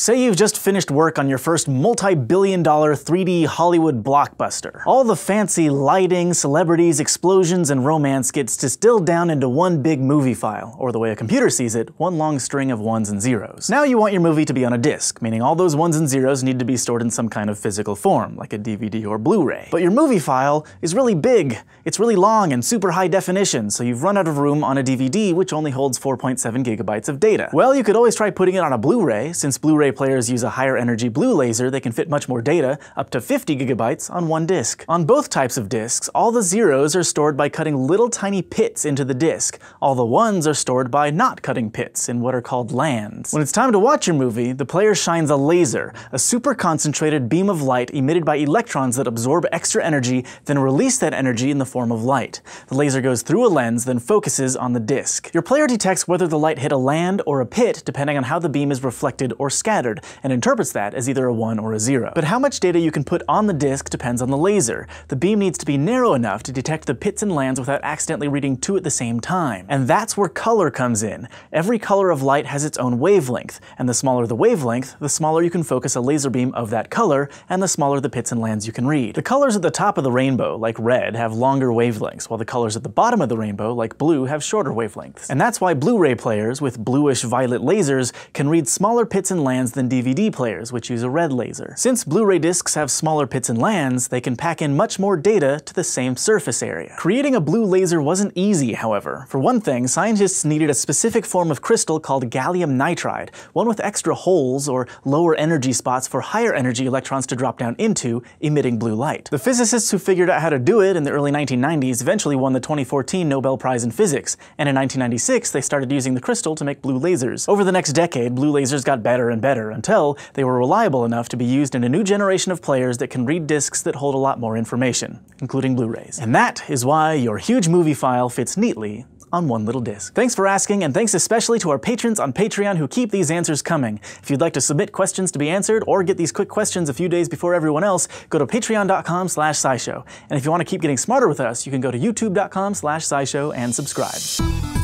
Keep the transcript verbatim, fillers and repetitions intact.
Say you've just finished work on your first multi-billion dollar three D Hollywood blockbuster. All the fancy lighting, celebrities, explosions, and romance gets distilled down into one big movie file, or the way a computer sees it, one long string of ones and zeros. Now you want your movie to be on a disc, meaning all those ones and zeros need to be stored in some kind of physical form, like a D V D or Blu-ray. But your movie file is really big, it's really long and super high definition, so you've run out of room on a D V D which only holds four point seven gigabytes of data. Well, you could always try putting it on a Blu-ray, since Blu-ray players use a higher energy blue laser that can fit much more data, up to fifty gigabytes, on one disc. On both types of discs, all the zeros are stored by cutting little tiny pits into the disc. All the ones are stored by not cutting pits, in what are called lands. When it's time to watch your movie, the player shines a laser, a super concentrated beam of light emitted by electrons that absorb extra energy, then release that energy in the form of light. The laser goes through a lens, then focuses on the disc. Your player detects whether the light hit a land or a pit, depending on how the beam is reflected or scattered, and interprets that as either a one or a zero. But how much data you can put on the disc depends on the laser. The beam needs to be narrow enough to detect the pits and lands without accidentally reading two at the same time. And that's where color comes in. Every color of light has its own wavelength, and the smaller the wavelength, the smaller you can focus a laser beam of that color, and the smaller the pits and lands you can read. The colors at the top of the rainbow, like red, have longer wavelengths, while the colors at the bottom of the rainbow, like blue, have shorter wavelengths. And that's why Blu-ray players with bluish-violet lasers can read smaller pits and lands than D V D players, which use a red laser. Since Blu-ray discs have smaller pits and lands, they can pack in much more data to the same surface area. Creating a blue laser wasn't easy, however. For one thing, scientists needed a specific form of crystal called gallium nitride, one with extra holes or lower energy spots for higher energy electrons to drop down into, emitting blue light. The physicists who figured out how to do it in the early nineteen nineties eventually won the twenty fourteen Nobel Prize in Physics, and in nineteen ninety-six they started using the crystal to make blue lasers. Over the next decade, blue lasers got better and better, until they were reliable enough to be used in a new generation of players that can read discs that hold a lot more information, including Blu-rays. And that is why your huge movie file fits neatly on one little disc. Thanks for asking, and thanks especially to our patrons on Patreon who keep these answers coming. If you'd like to submit questions to be answered, or get these quick questions a few days before everyone else, go to patreon.com slash scishow. And if you want to keep getting smarter with us, you can go to youtube.com slash scishow and subscribe.